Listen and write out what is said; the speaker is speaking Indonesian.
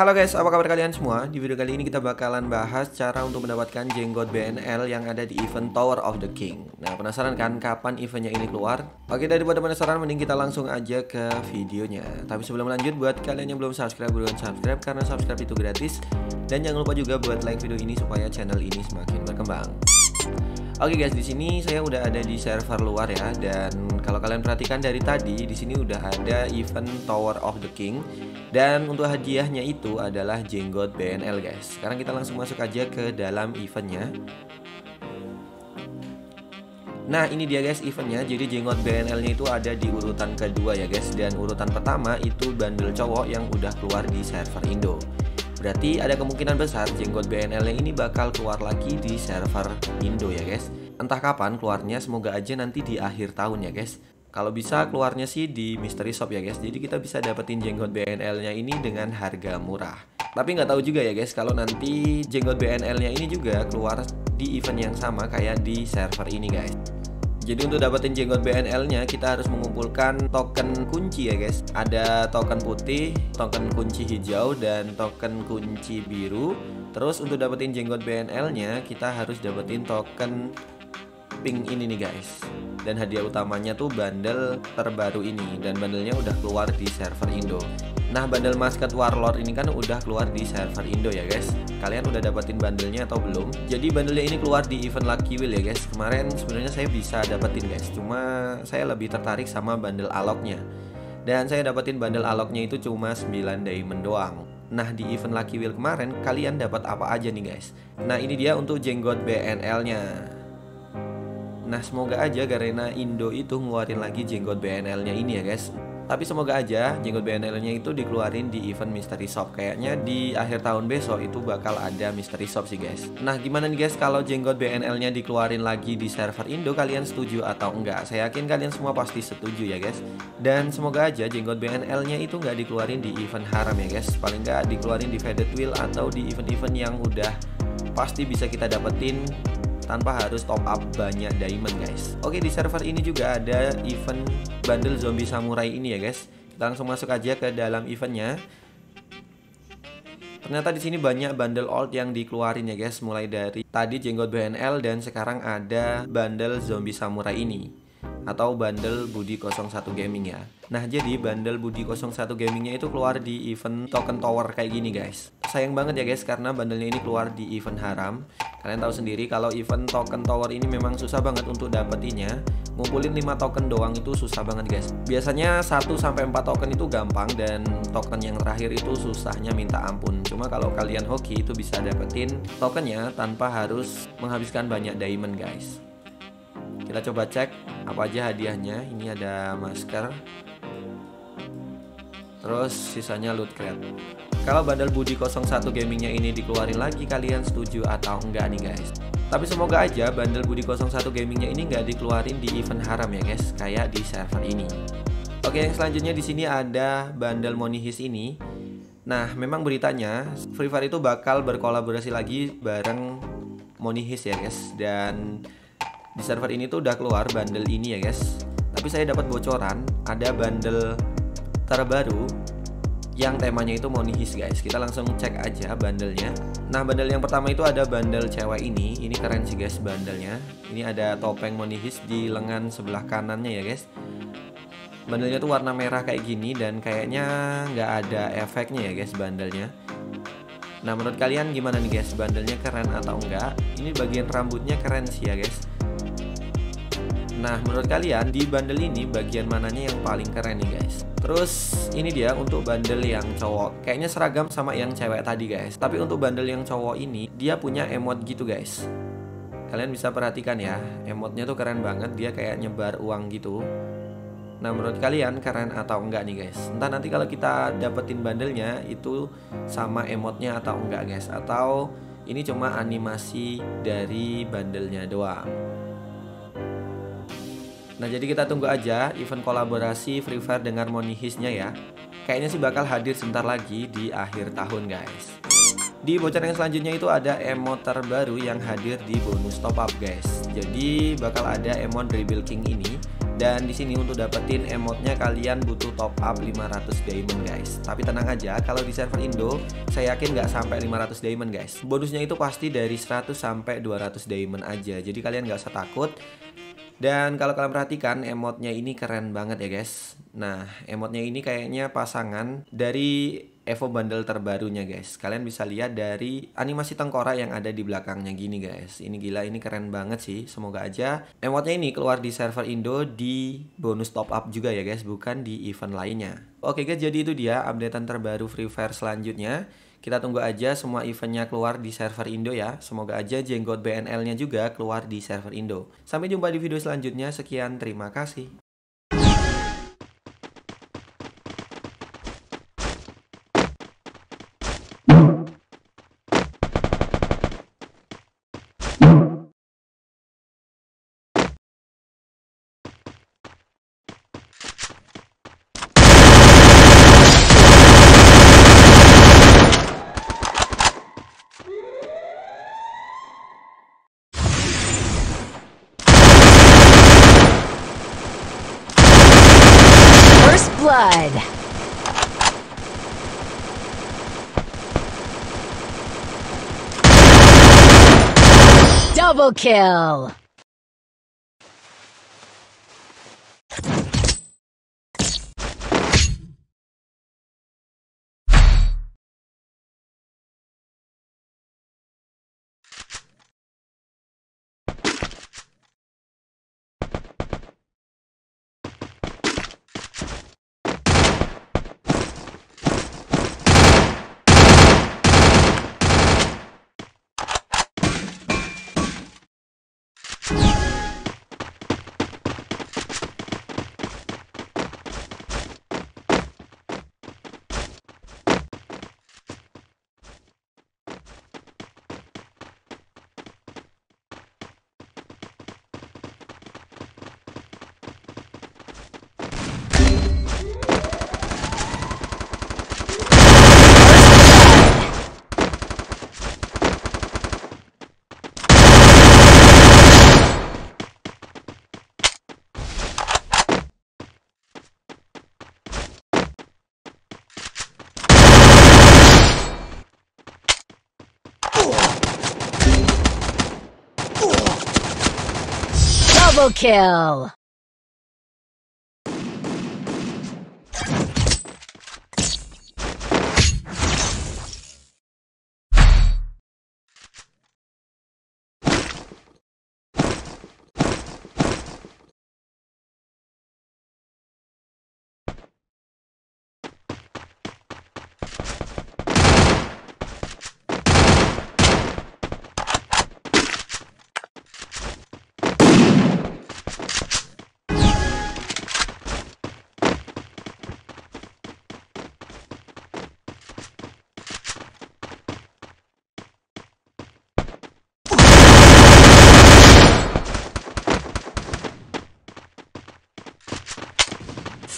Halo guys, apa kabar kalian semua? Di video kali ini kita bakalan bahas cara untuk mendapatkan jenggot BNL yang ada di event Tower of the King. Nah, penasaran kan kapan eventnya ini keluar? Oke, daripada penasaran mending kita langsung aja ke videonya. Tapi sebelum lanjut, buat kalian yang belum subscribe, buruan subscribe karena subscribe itu gratis. Dan jangan lupa juga buat like video ini supaya channel ini semakin berkembang. Oke guys, di sini saya udah ada di server luar ya, dan kalau kalian perhatikan dari tadi di sini udah ada event Tower of the King dan untuk hadiahnya itu adalah jenggot BNL guys. Sekarang kita langsung masuk aja ke dalam eventnya. Nah, ini dia guys eventnya. Jadi jenggot BNL-nya itu ada di urutan kedua ya guys, dan urutan pertama itu bundle cowok yang udah keluar di server Indo. Berarti ada kemungkinan besar jenggot BNL-nya ini bakal keluar lagi di server Indo ya guys. Entah kapan keluarnya, semoga aja nanti di akhir tahun ya guys. Kalau bisa keluarnya sih di Mystery Shop ya guys. Jadi kita bisa dapetin jenggot BNL-nya ini dengan harga murah. Tapi nggak tahu juga ya guys kalau nanti jenggot BNL-nya ini juga keluar di event yang sama kayak di server ini guys. Jadi untuk dapetin jenggot BNL-nya kita harus mengumpulkan token kunci ya guys. Ada token putih, token kunci hijau, dan token kunci biru. Terus untuk dapetin jenggot BNL-nya kita harus dapetin token pink ini nih guys. Dan hadiah utamanya tuh bundle terbaru ini, dan bundlenya udah keluar di server Indo. Nah, bundle Masket Warlord ini kan udah keluar di server Indo ya guys. Kalian udah dapetin bundlenya atau belum? Jadi bundlenya ini keluar di event Lucky Wheel ya guys. Kemarin sebenarnya saya bisa dapetin guys, cuma saya lebih tertarik sama bundle aloknya. Dan saya dapetin bundle aloknya itu cuma 9 diamond doang. Nah, di event Lucky Wheel kemarin kalian dapat apa aja nih guys? Nah, ini dia untuk jenggot BNL-nya. Nah, semoga aja Garena Indo itu ngeluarin lagi jenggot BNL-nya ini ya guys. Tapi semoga aja jenggot BNL-nya itu dikeluarin di event Mystery Shop. Kayaknya di akhir tahun besok itu bakal ada Mystery Shop sih guys. Nah, gimana nih guys kalau jenggot BNL-nya dikeluarin lagi di server Indo, kalian setuju atau enggak? Saya yakin kalian semua pasti setuju ya guys. Dan semoga aja jenggot BNL-nya itu nggak dikeluarin di event haram ya guys. Paling nggak dikeluarin di Feathered Wheel atau di event-event yang udah pasti bisa kita dapetin tanpa harus top up banyak diamond guys. Oke, di server ini juga ada event bundle zombie samurai ini ya guys. Kita langsung masuk aja ke dalam eventnya. Ternyata di sini banyak bundle old yang dikeluarin ya guys. Mulai dari tadi jenggot BNL, dan sekarang ada bundle zombie samurai ini atau bundle Budi01 Gaming ya. Nah, jadi bundle Budi01 Gamingnya itu keluar di event token tower kayak gini guys. Sayang banget ya guys karena bundlenya ini keluar di event haram. Kalian tahu sendiri kalau event token tower ini memang susah banget untuk dapetinnya. Ngumpulin 5 token doang itu susah banget guys. Biasanya 1-4 token itu gampang, dan token yang terakhir itu susahnya minta ampun. Cuma kalau kalian hoki itu bisa dapetin tokennya tanpa harus menghabiskan banyak diamond guys. Kita coba cek apa aja hadiahnya. Ini ada masker, terus sisanya loot crate. Kalau bundle Budi01 Gamingnya ini dikeluarin lagi, kalian setuju atau enggak nih guys? Tapi semoga aja bundle Budi01 Gamingnya ini nggak dikeluarin di event haram ya guys, kayak di server ini. Oke, yang selanjutnya di sini ada bundle Money Heist ini. Nah, memang beritanya Free Fire itu bakal berkolaborasi lagi bareng Money Heist ya guys, dan di server ini tuh udah keluar bundle ini ya guys. Tapi saya dapat bocoran ada bundle terbaru yang temanya itu Money Heist guys. Kita langsung cek aja bundlenya. Nah, bundle yang pertama itu ada bundle cewek ini. Ini keren sih guys bundlenya. Ini ada topeng Money Heist di lengan sebelah kanannya ya guys. Bundlenya tuh warna merah kayak gini, dan kayaknya nggak ada efeknya ya guys bundlenya. Nah, menurut kalian gimana nih guys, bundlenya keren atau enggak? Ini bagian rambutnya keren sih ya guys. Nah, menurut kalian di bundle ini bagian mananya yang paling keren nih guys? Terus ini dia untuk bundle yang cowok. Kayaknya seragam sama yang cewek tadi guys. Tapi untuk bundle yang cowok ini dia punya emot gitu guys. Kalian bisa perhatikan ya, emotnya tuh keren banget. Dia kayak nyebar uang gitu. Nah, menurut kalian keren atau enggak nih guys? Entah nanti kalau kita dapetin bundlenya itu sama emotnya atau enggak guys. Atau ini cuma animasi dari bundlenya doang. Nah, jadi kita tunggu aja event kolaborasi Free Fire dengan Money Heist-nya ya. Kayaknya sih bakal hadir sebentar lagi di akhir tahun guys. Di bocoran yang selanjutnya itu ada emot terbaru yang hadir di bonus top up guys. Jadi bakal ada emot Rebel King ini. Dan di sini untuk dapetin emotnya kalian butuh top up 500 diamond guys. Tapi tenang aja, kalau di server Indo saya yakin nggak sampai 500 diamond guys. Bonusnya itu pasti dari 100 sampai 200 diamond aja. Jadi kalian nggak usah takut. Dan kalau kalian perhatikan emotnya ini keren banget ya guys. Nah, emotnya ini kayaknya pasangan dari Evo Bundle terbarunya guys. Kalian bisa lihat dari animasi tengkorak yang ada di belakangnya gini guys. Ini gila, ini keren banget sih. Semoga aja emotnya ini keluar di server Indo di bonus top up juga ya guys, bukan di event lainnya. Oke guys, jadi itu dia updatean terbaru Free Fire selanjutnya. Kita tunggu aja semua eventnya keluar di server Indo ya. Semoga aja jenggot BNL-nya juga keluar di server Indo. Sampai jumpa di video selanjutnya. Sekian, terima kasih.